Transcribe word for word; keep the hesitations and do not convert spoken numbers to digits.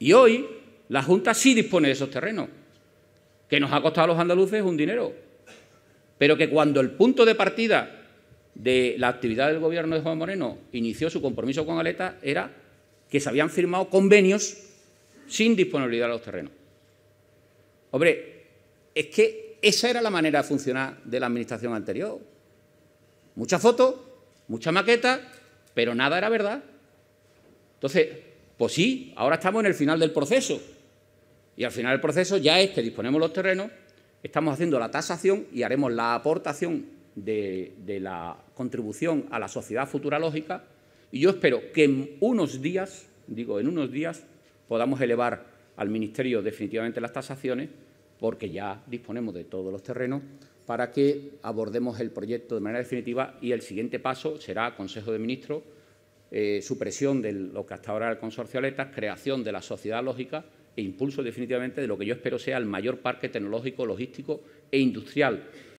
Y hoy la Junta sí dispone de esos terrenos, que nos ha costado a los andaluces un dinero, pero que cuando el punto de partida de la actividad del Gobierno de Juan Moreno inició su compromiso con Aletas era que se habían firmado convenios sin disponibilidad de los terrenos. Hombre, es que esa era la manera de funcionar de la Administración anterior. Mucha foto, mucha maqueta, pero nada era verdad. Entonces, pues sí, ahora estamos en el final del proceso. Y al final del proceso ya es que disponemos los terrenos, estamos haciendo la tasación y haremos la aportación de, de la contribución a la Sociedad Futura Lógica. Y yo espero que en unos días, digo en unos días, podamos elevar al Ministerio definitivamente las tasaciones, porque ya disponemos de todos los terrenos, para que abordemos el proyecto de manera definitiva, y el siguiente paso será Consejo de Ministros, eh, supresión de lo que hasta ahora era el Consorcio Aletas, creación de la Sociedad Lógica e impulso definitivamente de lo que yo espero sea el mayor parque tecnológico, logístico e industrial